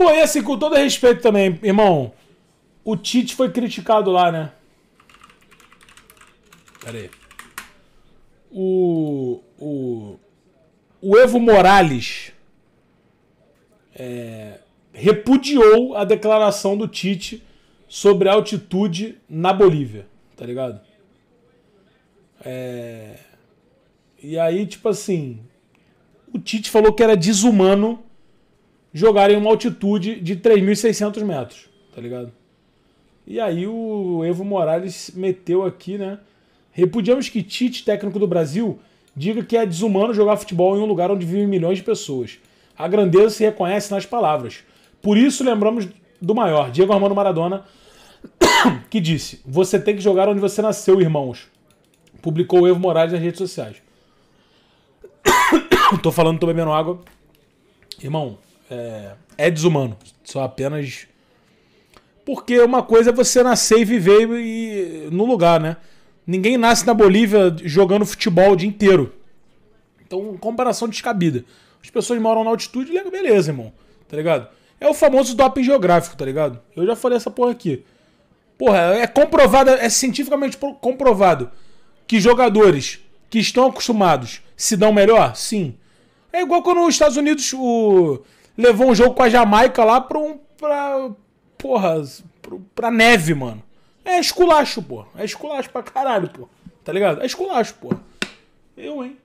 Pô, e assim, com todo respeito também, irmão, o Tite foi criticado lá, né? Pera aí. O Evo Morales repudiou a declaração do Tite sobre a altitude na Bolívia, tá ligado? E aí, tipo assim, o Tite falou que era desumano jogar em uma altitude de 3.600 metros, tá ligado? E aí o Evo Morales meteu aqui, né? Repudiamos que Tite, técnico do Brasil, diga que é desumano jogar futebol em um lugar onde vivem milhões de pessoas. A grandeza se reconhece nas palavras. Por isso lembramos do maior, Diego Armando Maradona, que disse: "Você tem que jogar onde você nasceu, irmãos", publicou o Evo Morales nas redes sociais. Tô falando, tô bebendo água. Irmão, é desumano. Só apenas... Porque uma coisa é você nascer e viver no lugar, né? Ninguém nasce na Bolívia jogando futebol o dia inteiro. Então, comparação descabida. As pessoas moram na altitude, beleza, irmão. Tá ligado? É o famoso doping geográfico, tá ligado? Eu já falei essa porra aqui. Porra, é comprovado, é cientificamente comprovado que jogadores que estão acostumados se dão melhor? Sim. É igual quando os Estados Unidos levou um jogo com a Jamaica lá pra neve, mano. É esculacho, pô. É esculacho pra caralho, pô. Tá ligado? É esculacho, pô. Eu, hein?